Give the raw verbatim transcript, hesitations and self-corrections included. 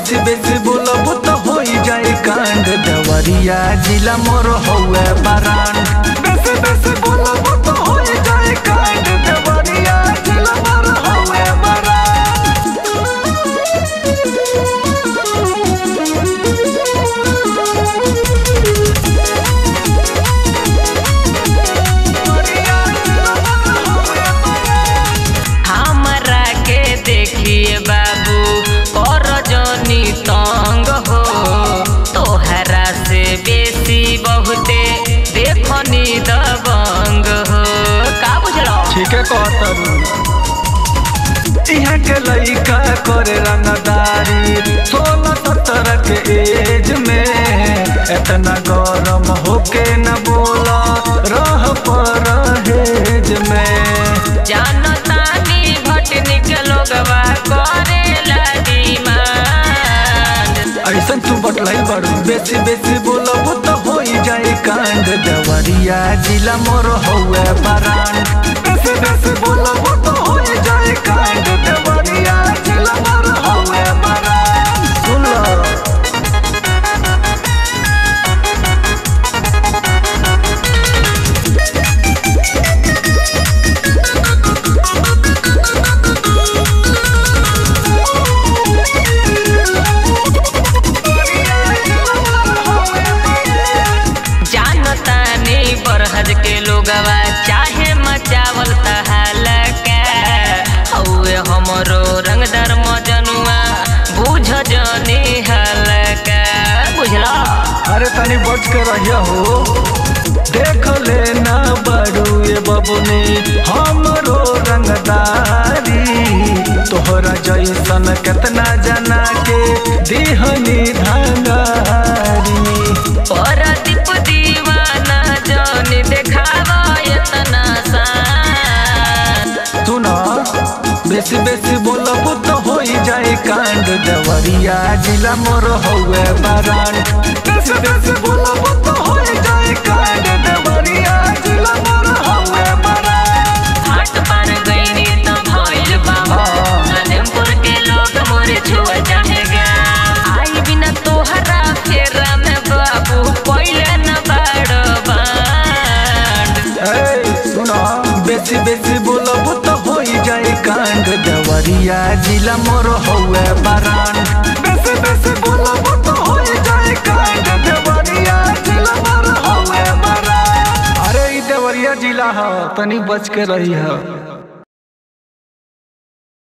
बेच बेच बोलब तो हो जाए कांड। देवरिया जिला मोर हौवे ब्रांड। बेच बेच बोलब तो हो जाए कांड। देवरिया जिला मोर हौवे ब्रांड। हमरा के देखिए बाबू और जनी तंग हो तोहरा से बेसी बहुते देखनी दबंग हो। का बुझलो ठीक है कहत इहा के लइका करे रंगदारी सोलह सत्रह के एज में इतना गरम होके न बोला रह पर हेज में। जानता नी भटनी के लोगवा करेला ऐसा तू बतलाई बड़ू बेच बेच बोलब तो हो जाए कांड। देवरिया जिला मोर हौवे ब्रांड। बेच बेच बोलब तो हो जाए कांड। देवरिया जिला मोर हौवे ब्रांड। सुन लो बरहज के लोगवा चाहे मचावल तहलका हौवे हमरो रंगदार मजनुआ बुझ जानी हलका। बुझला अरे तनी बच के रहिया हो देख लेना बड़ू ये बबुनी हमरो रंगदारी तोहरा जैसन कितना जना के दीहनी धंगारी। परदीप दीवाना जानी देखावा इतना सान। सुना बेसी बेसी बोलब तो हो जाए कांड। देवरिया जिला मोर हौवे ब्रांड। बेसी बेसी बोलब तो हो जाए कांड। देवरिया जिला मोर हौवे ब्रांड। हाट पार गईनी तो भइल बाबा रामपुर के लोग मोरे छुआ जाएगा। आई बिना तोहरा फेरा में बाबू पहिले न बाड़ो बांड। सुना बेसी बेसी बोलब तो हो जाए कांड। देवरिया जिला मोर हौवे ब्रांड। बेसी बेसी बोलब तो हो जाए कांड। देवरिया जिला मोर हौवे ब्रांड। अरे देवरिया जिला हा तनी बच के रही हा।